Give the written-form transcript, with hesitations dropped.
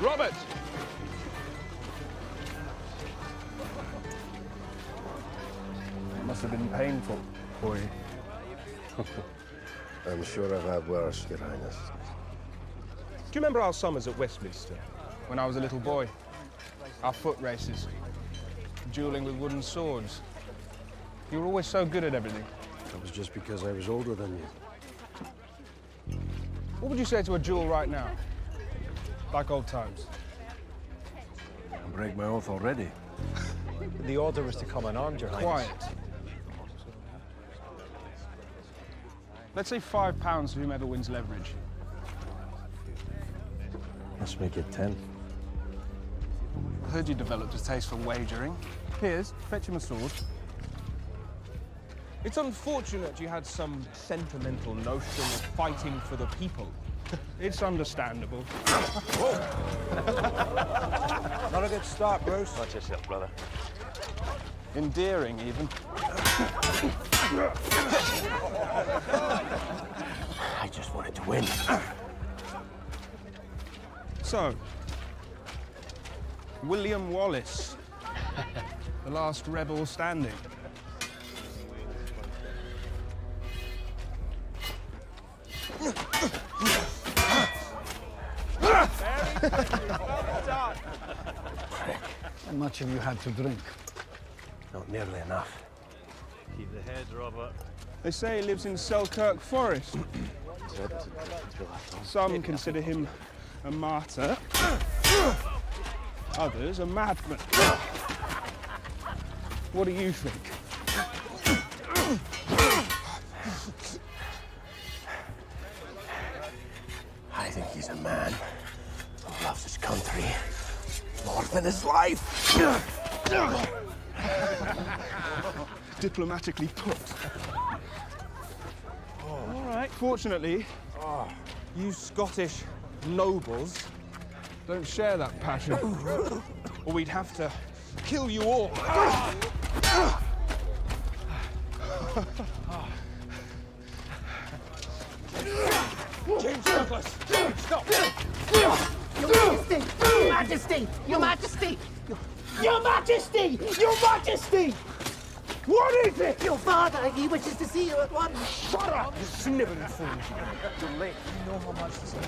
Robert! It must have been painful for you. I'm sure I've had worse, Your Highness. Do you remember our summers at Westminster? When I was a little boy. Our foot races. Dueling with wooden swords. You were always so good at everything. That was just because I was older than you. What would you say to a duel right now? Like old times? I break my oath already. The order was to come unarmed, Your Highness. Quiet. Let's say £5 to whomever wins leverage. Let's make it 10. I heard you developed a taste for wagering. Piers, fetch him a sword. It's unfortunate you had some sentimental notion of fighting for the people. It's understandable. Not a good start, Bruce. Watch yourself, brother. Endearing, even. I just wanted to win. So, William Wallace, the last rebel standing. Very done. How much have you had to drink? Not nearly enough. Keep the head, Robert. They say he lives in Selkirk Forest. Some consider him a martyr, others a madman. What do you think? I think he's a man who loves his country more than his life. Diplomatically put. Oh. All right. Fortunately, you Scottish nobles don't share that passion, or we'd have to kill you all. James Douglas! Stop! Your Majesty! Your Majesty! Your Majesty! Your Majesty! What is it? Your father, he wishes to see you at once. Shut up, you snivelling fool. You're late. You know how much this is.